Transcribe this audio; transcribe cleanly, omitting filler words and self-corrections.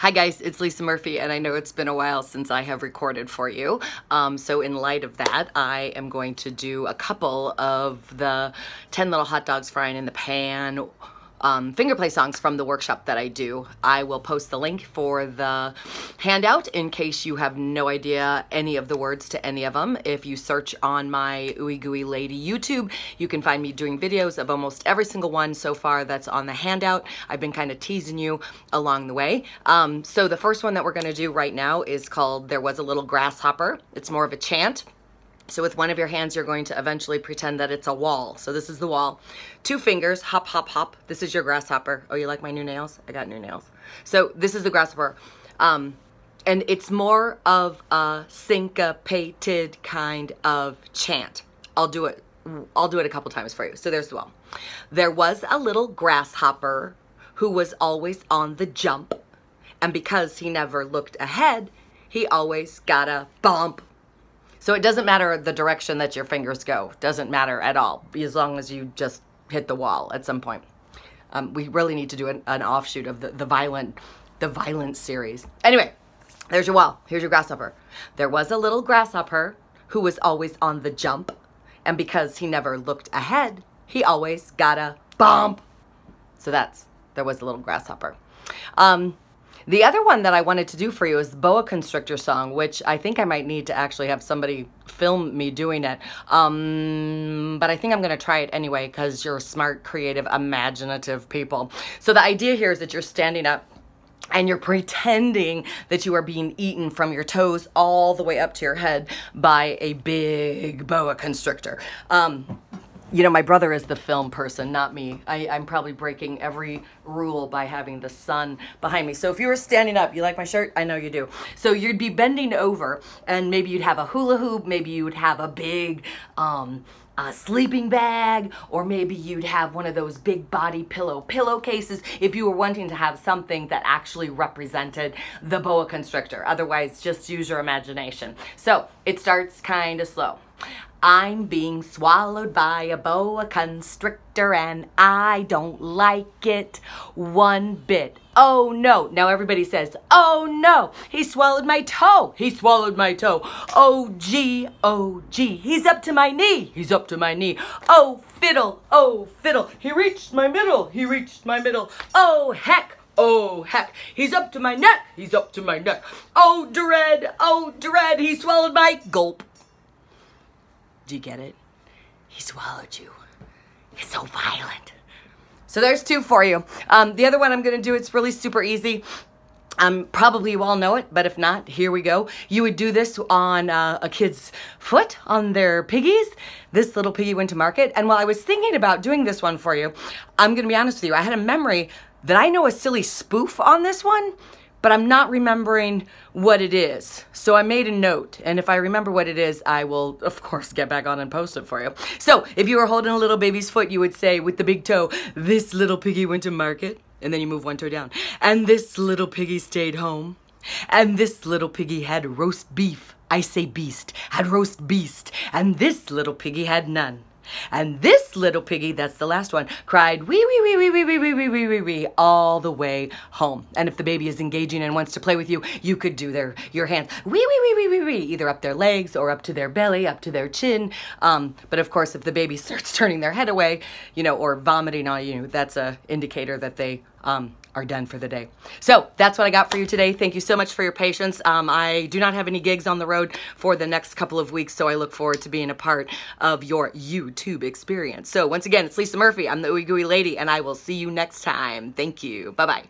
Hi guys, it's Lisa Murphy, and I know it's been a while since I have recorded for you. So in light of that, I am going to do a couple of the 10 Little Hot Dogs Frying in the Pan finger play songs from the workshop that I do. I will post the link for the handout in case you have no idea any of the words to any of them. If you search on my Ooey Gooey Lady YouTube, you can find me doing videos of almost every single one so far that's on the handout. I've been kind of teasing you along the way. So the first one that we're going to do right now is called There Was a Little Grasshopper. It's more of a chant. So with one of your hands, you're going to eventually pretend that it's a wall. So this is the wall. Two fingers, hop, hop, hop. This is your grasshopper. Oh, you like my new nails? I got new nails. So this is the grasshopper. And it's more of a syncopated kind of chant. I'll do it a couple times for you. So there's the wall. There was a little grasshopper who was always on the jump. And because he never looked ahead, he always got a bump. So it doesn't matter the direction that your fingers go. Doesn't matter at all, as long as you just hit the wall at some point. We really need to do an offshoot of the violent series. Anyway, there's your wall. Here's your grasshopper. There was a little grasshopper who was always on the jump, and because he never looked ahead, he always got a bump. So that's There Was a Little Grasshopper. The other one that I wanted to do for you is the Boa Constrictor song, which I think I might need to actually have somebody film me doing it. But I think I'm going to try it anyway because you're smart, creative, imaginative people. So the idea here is that you're standing up and you're pretending that you are being eaten from your toes all the way up to your head by a big boa constrictor. You know, my brother is the film person, not me. I'm probably breaking every rule by having the sun behind me. So if you were standing up, you like my shirt? I know you do. So you'd be bending over, and maybe you'd have a hula hoop, maybe you'd have a big a sleeping bag, or maybe you'd have one of those big body pillowcases if you were wanting to have something that actually represented the boa constrictor. Otherwise, just use your imagination. So it starts kind of slow. I'm being swallowed by a boa constrictor and I don't like it one bit. Oh no. Now everybody says, oh no, he swallowed my toe. He swallowed my toe. Oh gee, oh gee. He's up to my knee. He's up to my knee. Oh fiddle, oh fiddle. He reached my middle. He reached my middle. Oh heck. Oh, heck, he's up to my neck. He's up to my neck. Oh dread, he swallowed my gulp. Do you get it? He swallowed you. It's so violent. So there's two for you. The other one I'm going to do, it's really super easy. Probably you all know it, but if not, here we go. You would do this on a kid's foot, on their piggies. This little piggy went to market. And while I was thinking about doing this one for you, I'm going to be honest with you. I had a memory that I know a silly spoof on this one, but I'm not remembering what it is. So I made a note, and if I remember what it is, I will, of course, get back on and post it for you. So if you were holding a little baby's foot, you would say with the big toe, this little piggy went to market, and then you move one toe down. And this little piggy stayed home, and this little piggy had roast beef. I say beast, had roast beast, and this little piggy had none. And this little piggy, that's the last one, cried wee, wee, wee, wee, wee, wee, wee, wee, wee, wee, wee, all the way home. And if the baby is engaging and wants to play with you, you could do your hands wee, wee, wee, wee, wee, wee, either up their legs or up to their belly, up to their chin. But of course, if the baby starts turning their head away, you know, or vomiting on you, that's a indicator that they are done for the day. So that's what I got for you today. Thank you so much for your patience. I do not have any gigs on the road for the next couple of weeks, so I look forward to being a part of your YouTube experience. So once again, it's Lisa Murphy. I'm the Ooey Gooey Lady, and I will see you next time. Thank you. Bye-bye.